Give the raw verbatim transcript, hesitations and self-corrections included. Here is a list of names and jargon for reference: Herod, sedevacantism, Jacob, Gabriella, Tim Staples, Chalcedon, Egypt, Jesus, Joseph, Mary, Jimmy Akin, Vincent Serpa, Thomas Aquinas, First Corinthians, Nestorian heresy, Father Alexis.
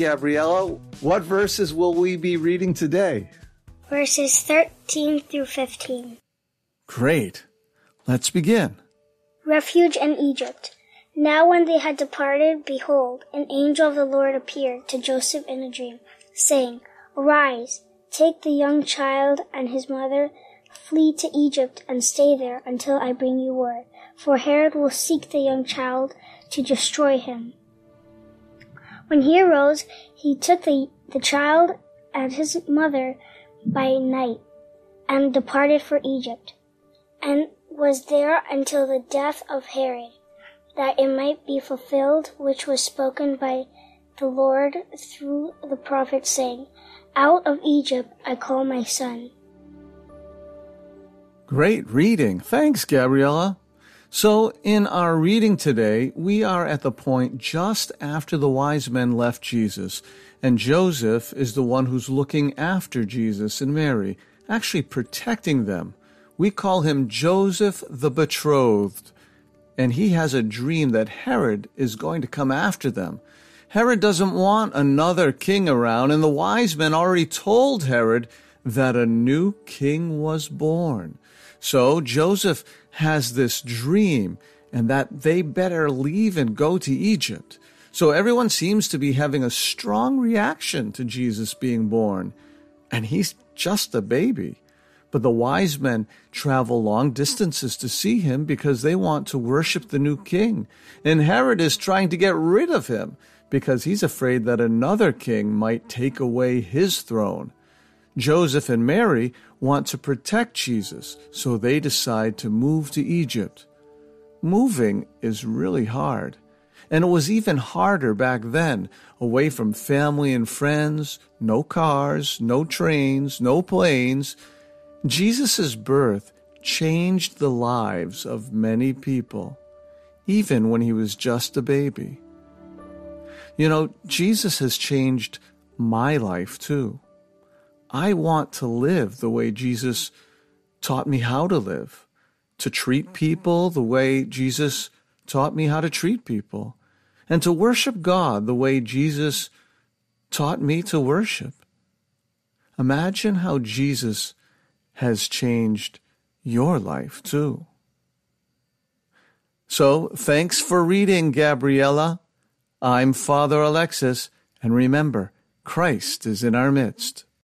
Gabriella, what verses will we be reading today? Verses thirteen through fifteen. Great. Let's begin. Refuge in Egypt. Now when they had departed, behold, an angel of the Lord appeared to Joseph in a dream, saying, Arise, take the young child and his mother, flee to Egypt, and stay there until I bring you word, for Herod will seek the young child to destroy him. When he arose, he took the, the child and his mother by night, and departed for Egypt, and was there until the death of Herod, that it might be fulfilled which was spoken by the Lord through the prophet, saying, Out of Egypt I call my son. Great reading. Thanks, Gabriella. So in our reading today, we are at the point just after the wise men left Jesus, and Joseph is the one who's looking after Jesus and Mary, actually protecting them. We call him Joseph the Betrothed, and he has a dream that Herod is going to come after them. Herod doesn't want another king around, and the wise men already told Herod that a new king was born. So Joseph has this dream, and that they better leave and go to Egypt. So everyone seems to be having a strong reaction to Jesus being born, and he's just a baby. But the wise men travel long distances to see him because they want to worship the new king. And Herod is trying to get rid of him because he's afraid that another king might take away his throne. Joseph and Mary want to protect Jesus, so they decide to move to Egypt. Moving is really hard, and it was even harder back then, away from family and friends, no cars, no trains, no planes. Jesus' birth changed the lives of many people, even when he was just a baby. You know, Jesus has changed my life too. I want to live the way Jesus taught me how to live, to treat people the way Jesus taught me how to treat people, and to worship God the way Jesus taught me to worship. Imagine how Jesus has changed your life too. So, thanks for reading, Gabriella. I'm Father Alexis, and remember, Christ is in our midst.